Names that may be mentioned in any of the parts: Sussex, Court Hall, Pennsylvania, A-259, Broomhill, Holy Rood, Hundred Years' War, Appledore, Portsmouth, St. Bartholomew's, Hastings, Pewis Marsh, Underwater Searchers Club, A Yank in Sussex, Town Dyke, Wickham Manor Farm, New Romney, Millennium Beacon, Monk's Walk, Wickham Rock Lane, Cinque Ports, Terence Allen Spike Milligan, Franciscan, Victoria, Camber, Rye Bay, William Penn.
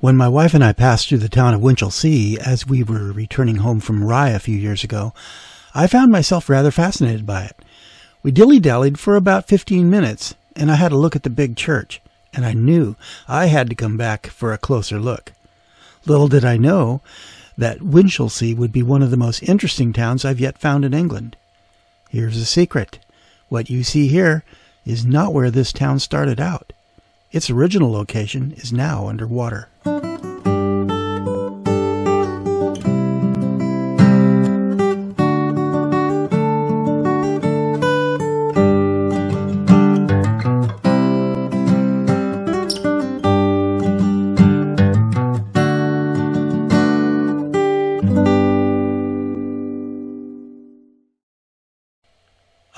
When my wife and I passed through the town of Winchelsea as we were returning home from Rye a few years ago, I found myself rather fascinated by it. We dilly-dallied for about 15 minutes, and I had a look at the big church, and I knew I had to come back for a closer look. Little did I know that Winchelsea would be one of the most interesting towns I've yet found in England. Here's a secret. What you see here is not where this town started out. Its original location is now under water.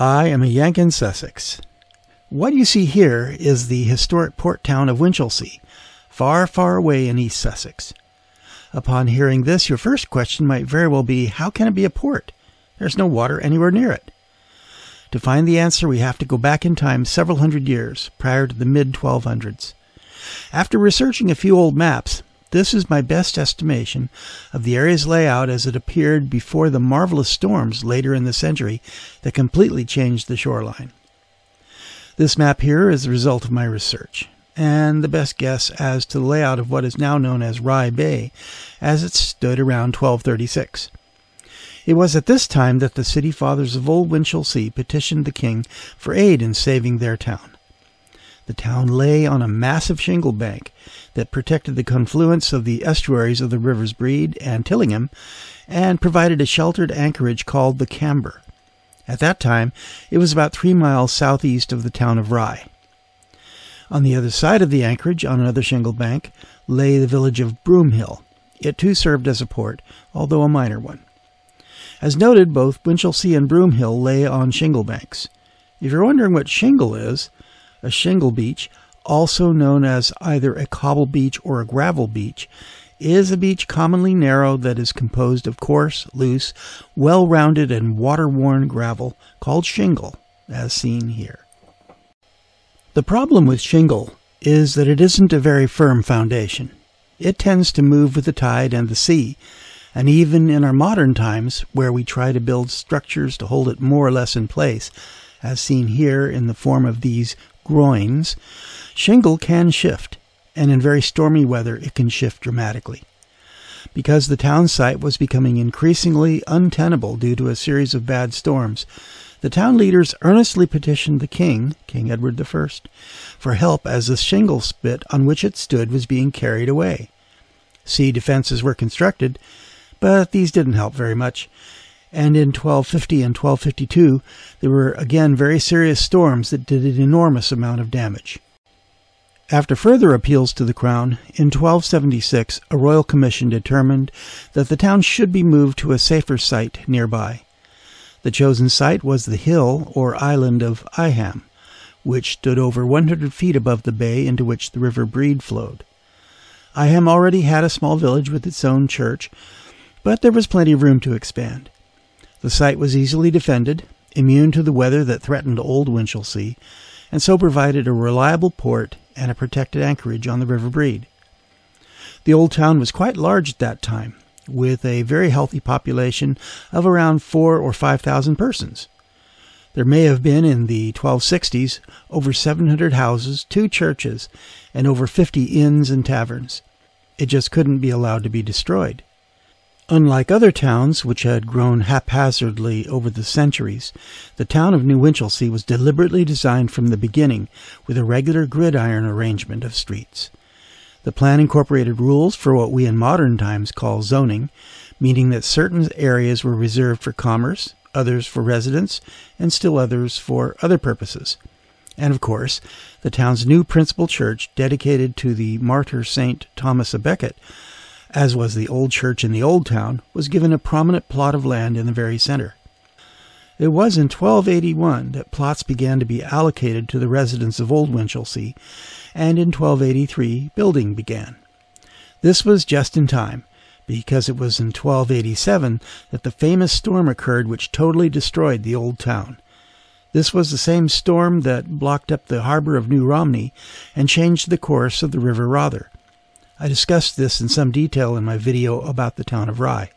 I am A Yank in Sussex. What you see here is the historic port town of Winchelsea, far, far away in East Sussex. Upon hearing this, your first question might very well be, how can it be a port? There's no water anywhere near it. To find the answer, we have to go back in time several hundred years, prior to the mid-1200s. After researching a few old maps, this is my best estimation of the area's layout as it appeared before the marvelous storms later in the century that completely changed the shoreline. This map here is the result of my research, and the best guess as to the layout of what is now known as Rye Bay, as it stood around 1236. It was at this time that the city fathers of old Winchelsea petitioned the king for aid in saving their town. The town lay on a massive shingle bank that protected the confluence of the estuaries of the rivers Brede and Tillingham, and provided a sheltered anchorage called the Camber. At that time, it was about 3 miles southeast of the town of Rye. On the other side of the anchorage, on another shingle bank, lay the village of Broomhill. It too served as a port, although a minor one. As noted, both Winchelsea and Broomhill lay on shingle banks. If you're wondering what shingle is, a shingle beach, also known as either a cobble beach or a gravel beach, is a beach commonly narrow that is composed of coarse, loose, well-rounded and water-worn gravel called shingle, as seen here. The problem with shingle is that it isn't a very firm foundation. It tends to move with the tide and the sea, and even in our modern times, where we try to build structures to hold it more or less in place, as seen here in the form of these groins, shingle can shift, and in very stormy weather it can shift dramatically. Because the town site was becoming increasingly untenable due to a series of bad storms, the town leaders earnestly petitioned the king, King Edward I, for help as the shingle spit on which it stood was being carried away. Sea defenses were constructed, but these didn't help very much, and in 1250 and 1252 there were again very serious storms that did an enormous amount of damage. After further appeals to the crown, in 1276 a royal commission determined that the town should be moved to a safer site nearby. The chosen site was the hill or island of Iham, which stood over 100 feet above the bay into which the river Brede flowed. Iham already had a small village with its own church, but there was plenty of room to expand. The site was easily defended, immune to the weather that threatened old Winchelsea, and so provided a reliable port and a protected anchorage on the River Brede. The old town was quite large at that time, with a very healthy population of around 4,000 or 5,000 persons. There may have been, in the 1260s, over 700 houses, 2 churches, and over 50 inns and taverns. It just couldn't be allowed to be destroyed. Unlike other towns, which had grown haphazardly over the centuries, the town of New Winchelsea was deliberately designed from the beginning with a regular gridiron arrangement of streets. The plan incorporated rules for what we in modern times call zoning, meaning that certain areas were reserved for commerce, others for residence, and still others for other purposes. And of course, the town's new principal church, dedicated to the martyr St. Thomas a Becket, as was the old church in the old town, was given a prominent plot of land in the very center. It was in 1281 that plots began to be allocated to the residents of old Winchelsea, and in 1283 building began. This was just in time, because it was in 1287 that the famous storm occurred which totally destroyed the old town. This was the same storm that blocked up the harbor of New Romney and changed the course of the river Rother. I discussed this in some detail in my video about the town of Rye.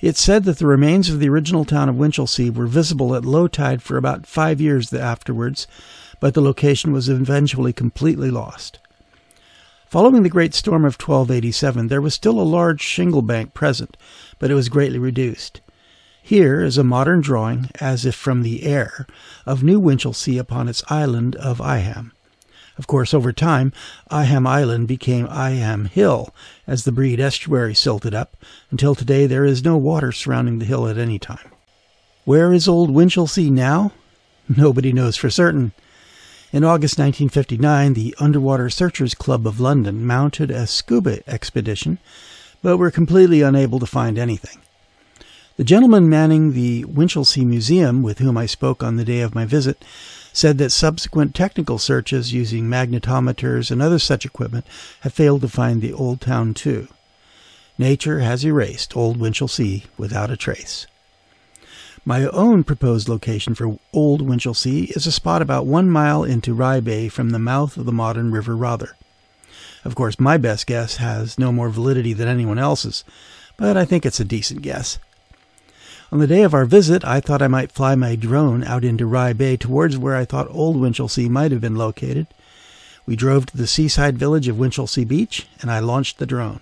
It's said that the remains of the original town of Winchelsea were visible at low tide for about 5 years afterwards, but the location was eventually completely lost. Following the great storm of 1287, there was still a large shingle bank present, but it was greatly reduced. Here is a modern drawing, as if from the air, of New Winchelsea upon its island of Iham. Of course, over time, Iham Island became Iham Hill, as the Brede estuary silted up, until today there is no water surrounding the hill at any time. Where is old Winchelsea now? Nobody knows for certain. In August 1959, the Underwater Searchers Club of London mounted a scuba expedition, but were completely unable to find anything. The gentleman manning the Winchelsea Museum, with whom I spoke on the day of my visit, said that subsequent technical searches using magnetometers and other such equipment have failed to find the old town too. Nature has erased old Winchelsea without a trace. My own proposed location for old Winchelsea is a spot about 1 mile into Rye Bay from the mouth of the modern river Rother. Of course, my best guess has no more validity than anyone else's, but I think it's a decent guess. On the day of our visit, I thought I might fly my drone out into Rye Bay towards where I thought old Winchelsea might have been located. We drove to the seaside village of Winchelsea Beach, and I launched the drone.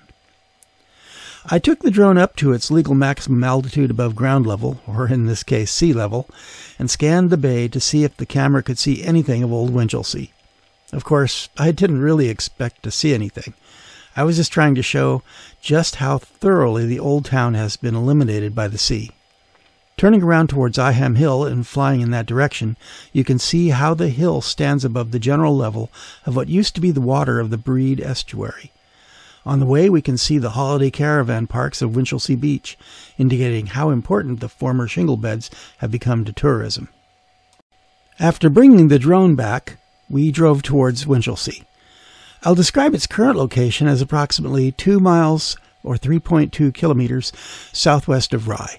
I took the drone up to its legal maximum altitude above ground level, or in this case sea level, and scanned the bay to see if the camera could see anything of old Winchelsea. Of course, I didn't really expect to see anything. I was just trying to show just how thoroughly the old town has been eliminated by the sea. Turning around towards Iham Hill and flying in that direction, you can see how the hill stands above the general level of what used to be the water of the Brede estuary. On the way, we can see the holiday caravan parks of Winchelsea Beach, indicating how important the former shingle beds have become to tourism. After bringing the drone back, we drove towards Winchelsea. I'll describe its current location as approximately 2 miles or 3.2 kilometers southwest of Rye.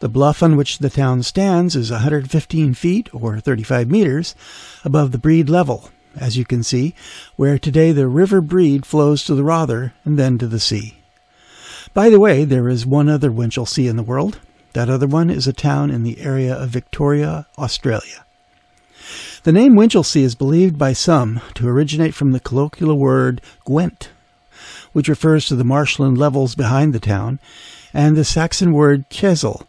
The bluff on which the town stands is 115 feet, or 35 meters, above the Brede level, as you can see, where today the River Brede flows to the Rother and then to the sea. By the way, there is one other Winchelsea in the world. That other one is a town in the area of Victoria, Australia. The name Winchelsea is believed by some to originate from the colloquial word Gwent, which refers to the marshland levels behind the town, and the Saxon word Chesel,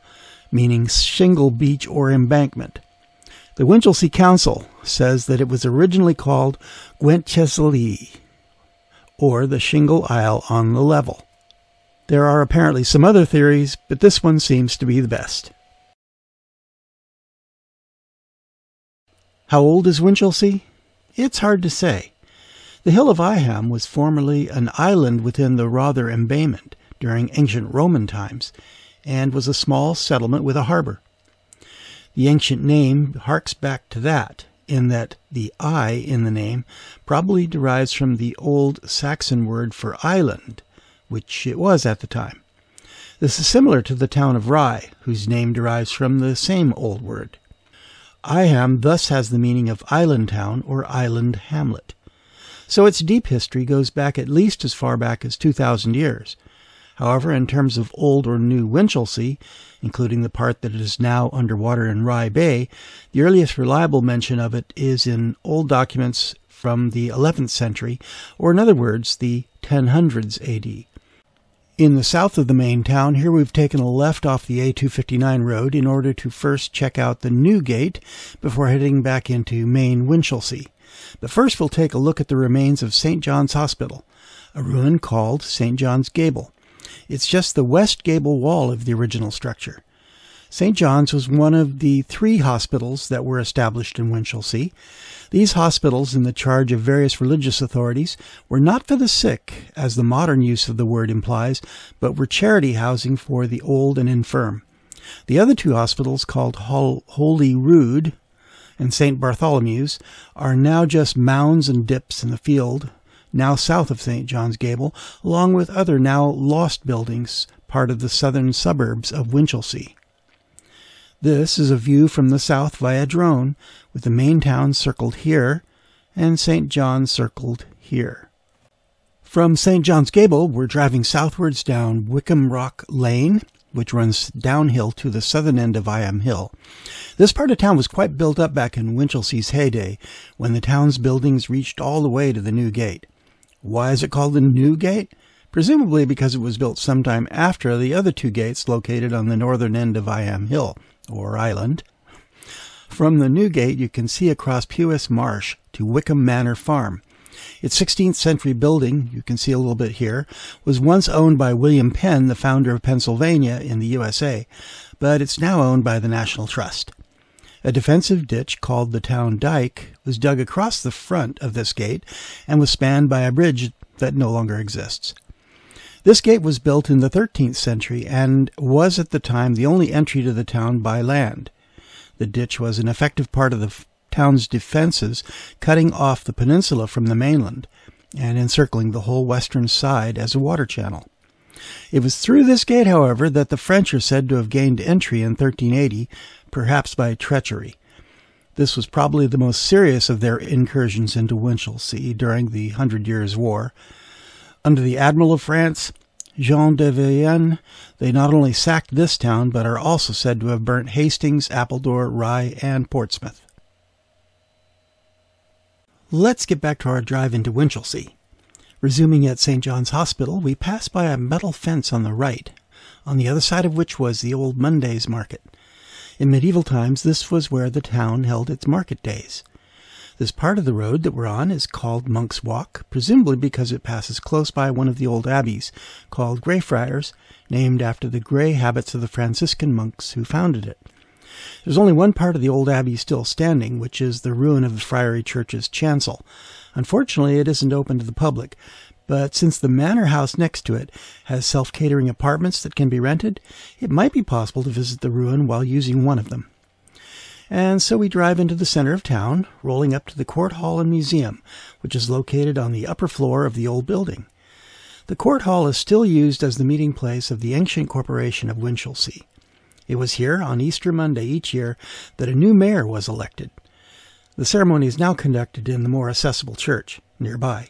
meaning shingle beach or embankment. The Winchelsea Council says that it was originally called Gwent Cheslee, or the Shingle Isle on the Level. There are apparently some other theories, but this one seems to be the best. How old is Winchelsea? It's hard to say. The hill of Iham was formerly an island within the Rother Embayment during ancient Roman times, and was a small settlement with a harbor. The ancient name harks back to that, in that the I in the name probably derives from the old Saxon word for island, which it was at the time. This is similar to the town of Rye, whose name derives from the same old word. Iham thus has the meaning of island town or island hamlet. So its deep history goes back at least as far back as 2,000 years. However, in terms of old or new Winchelsea, including the part that is now underwater in Rye Bay, the earliest reliable mention of it is in old documents from the 11th century, or in other words, the 1000s AD. In the south of the main town, here we've taken a left off the A-259 road in order to first check out the new gate before heading back into main Winchelsea. But first we'll take a look at the remains of St. John's Hospital, a ruin called St. John's Gable. It's just the west gable wall of the original structure. St. John's was one of the 3 hospitals that were established in Winchelsea. These hospitals, in the charge of various religious authorities, were not for the sick, as the modern use of the word implies, but were charity housing for the old and infirm. The other 2 hospitals, called Holy Rood and St. Bartholomew's, are now just mounds and dips in the field, now south of St. John's Gable, along with other now lost buildings, part of the southern suburbs of Winchelsea. This is a view from the south via drone, with the main town circled here, and St. John circled here. From St. John's Gable, we're driving southwards down Wickham Rock Lane, which runs downhill to the southern end of Iham Hill. This part of town was quite built up back in Winchelsea's heyday, when the town's buildings reached all the way to the New Gate. Why is it called the New Gate? Presumably because it was built sometime after the other two gates located on the northern end of Iham Hill, or island. From the New Gate, you can see across Pewis Marsh to Wickham Manor Farm. Its 16th century building, you can see a little bit here, was once owned by William Penn, the founder of Pennsylvania in the USA, but it's now owned by the National Trust. A defensive ditch called the Town Dyke was dug across the front of this gate and was spanned by a bridge that no longer exists. This gate was built in the 13th century and was at the time the only entry to the town by land. The ditch was an effective part of the town's defenses, cutting off the peninsula from the mainland and encircling the whole western side as a water channel. It was through this gate, however, that the French are said to have gained entry in 1380, perhaps by treachery. This was probably the most serious of their incursions into Winchelsea during the 100 Years' War. Under the Admiral of France, Jean de Vienne, they not only sacked this town, but are also said to have burnt Hastings, Appledore, Rye, and Portsmouth. Let's get back to our drive into Winchelsea. Resuming at St. John's Hospital, we passed by a metal fence on the right, on the other side of which was the old Monday's Market. In medieval times, this was where the town held its market days. This part of the road that we're on is called Monk's Walk, presumably because it passes close by one of the old abbeys, called Greyfriars, named after the grey habits of the Franciscan monks who founded it. There's only one part of the old abbey still standing, which is the ruin of the Friary Church's chancel. Unfortunately, it isn't open to the public, but since the manor house next to it has self-catering apartments that can be rented, it might be possible to visit the ruin while using one of them. And so we drive into the center of town, rolling up to the Court Hall and Museum, which is located on the upper floor of the old building. The Court Hall is still used as the meeting place of the ancient corporation of Winchelsea. It was here, on Easter Monday each year, that a new mayor was elected. The ceremony is now conducted in the more accessible church nearby.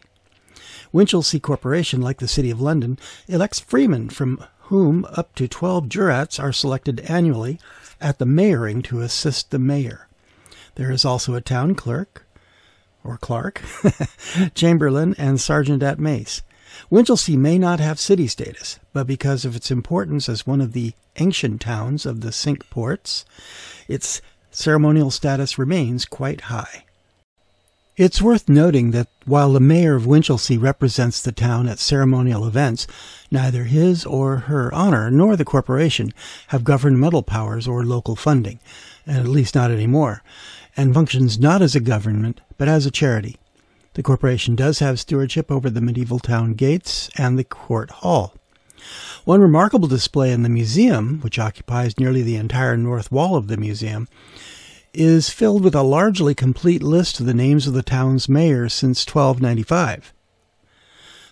Winchelsea Corporation, like the City of London, elects freemen, from whom up to 12 jurats are selected annually at the mayoring to assist the mayor. There is also a town clerk, or clerk, chamberlain, and sergeant at mace. Winchelsea may not have city status, but because of its importance as one of the ancient towns of the Cinque Ports, its ceremonial status remains quite high. It's worth noting that while the mayor of Winchelsea represents the town at ceremonial events, neither his or her honor nor the corporation have governmental powers or local funding, and at least not anymore, and functions not as a government but as a charity. The corporation does have stewardship over the medieval town gates and the Court Hall. One remarkable display in the museum, which occupies nearly the entire north wall of the museum, is filled with a largely complete list of the names of the town's mayors since 1295.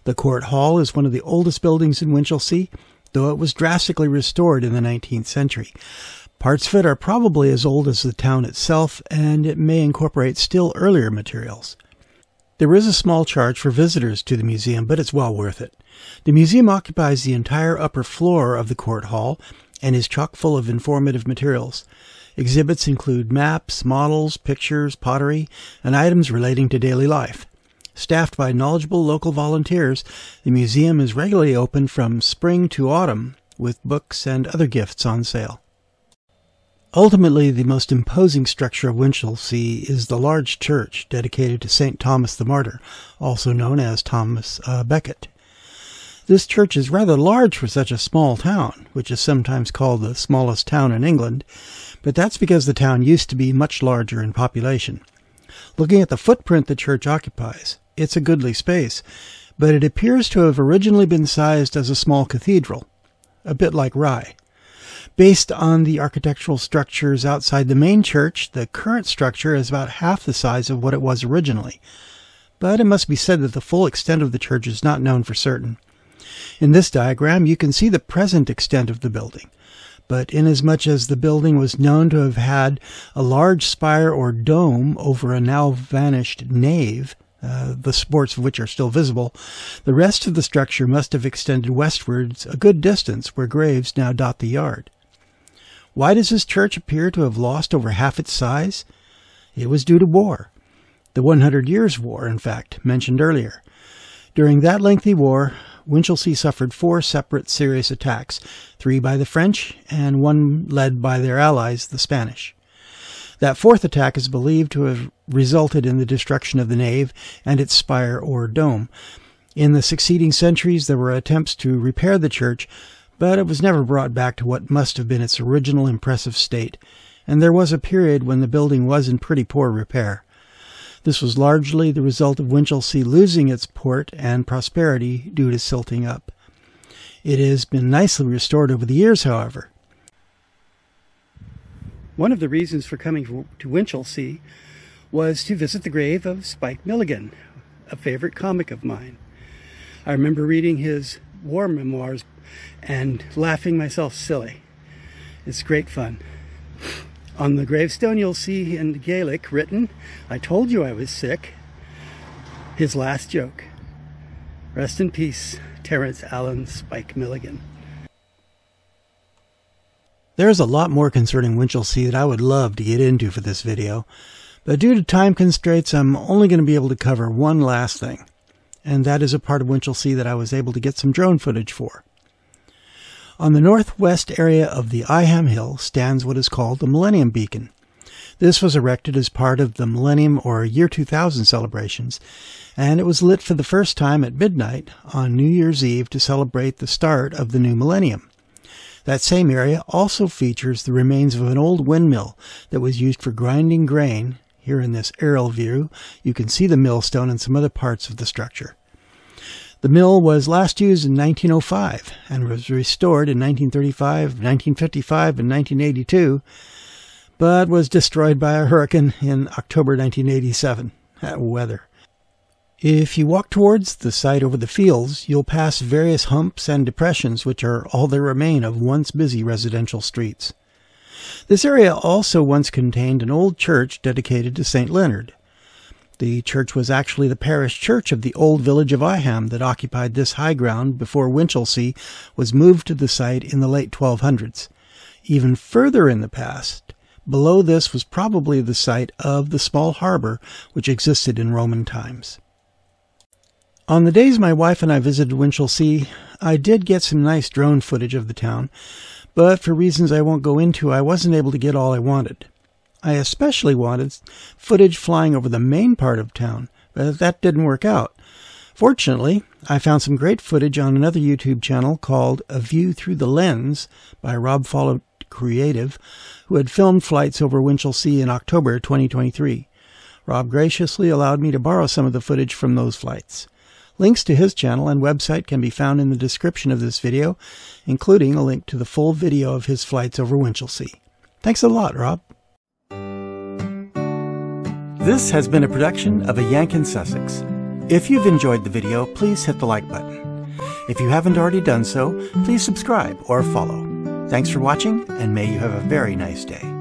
The Court Hall is one of the oldest buildings in Winchelsea, though it was drastically restored in the 19th century. Parts of it are probably as old as the town itself, and it may incorporate still earlier materials. There is a small charge for visitors to the museum, but it's well worth it. The museum occupies the entire upper floor of the Court Hall and is chock full of informative materials. Exhibits include maps, models, pictures, pottery, and items relating to daily life. Staffed by knowledgeable local volunteers, the museum is regularly open from spring to autumn, with books and other gifts on sale. Ultimately, the most imposing structure of Winchelsea is the large church dedicated to St. Thomas the Martyr, also known as Thomas a Becket. This church is rather large for such a small town, which is sometimes called the smallest town in England, but that's because the town used to be much larger in population. Looking at the footprint the church occupies, it's a goodly space, but it appears to have originally been sized as a small cathedral, a bit like Rye. Based on the architectural structures outside the main church, the current structure is about half the size of what it was originally, but it must be said that the full extent of the church is not known for certain. In this diagram, you can see the present extent of the building, but inasmuch as the building was known to have had a large spire or dome over a now vanished nave, the sports of which are still visible, the rest of the structure must have extended westwards a good distance where graves now dot the yard. Why does this church appear to have lost over half its size? It was due to war. The 100 Years' War, in fact, mentioned earlier. During that lengthy war, Winchelsea suffered 4 separate serious attacks, 3 by the French and 1 led by their allies, the Spanish. That 4th attack is believed to have resulted in the destruction of the nave and its spire or dome. In the succeeding centuries, there were attempts to repair the church, but it was never brought back to what must have been its original impressive state, and there was a period when the building was in pretty poor repair. This was largely the result of Winchelsea losing its port and prosperity due to silting up. It has been nicely restored over the years, however. One of the reasons for coming to Winchelsea was to visit the grave of Spike Milligan, a favorite comic of mine. I remember reading his war memoirs and laughing myself silly. It's great fun. On the gravestone you'll see in Gaelic written, "I told you I was sick," his last joke. Rest in peace, Terence Allen Spike Milligan. There's a lot more concerning Winchelsea that I would love to get into for this video, but due to time constraints I'm only going to be able to cover one last thing, and that is a part of Winchelsea that I was able to get some drone footage for. On the northwest area of the Iham Hill stands what is called the Millennium Beacon. This was erected as part of the Millennium or Year 2000 celebrations, and it was lit for the first time at midnight on New Year's Eve to celebrate the start of the new millennium. That same area also features the remains of an old windmill that was used for grinding grain. Here in this aerial view, you can see the millstone and some other parts of the structure. The mill was last used in 1905 and was restored in 1935, 1955, and 1982, but was destroyed by a hurricane in October 1987. That weather. If you walk towards the site over the fields, you'll pass various humps and depressions which are all that remain of once busy residential streets. This area also once contained an old church dedicated to St. Leonard. The church was actually the parish church of the old village of Iham that occupied this high ground before Winchelsea was moved to the site in the late 1200s. Even further in the past, below this was probably the site of the small harbor which existed in Roman times. On the days my wife and I visited Winchelsea, I did get some nice drone footage of the town, but for reasons I won't go into, I wasn't able to get all I wanted. I especially wanted footage flying over the main part of town, but that didn't work out. Fortunately, I found some great footage on another YouTube channel called A View Through the Lens by Rob Follett Creative, who had filmed flights over Winchelsea in October 2023. Rob graciously allowed me to borrow some of the footage from those flights. Links to his channel and website can be found in the description of this video, including a link to the full video of his flights over Winchelsea. Thanks a lot, Rob. This has been a production of A Yank in Sussex. If you've enjoyed the video, please hit the like button. If you haven't already done so, please subscribe or follow. Thanks for watching, and may you have a very nice day.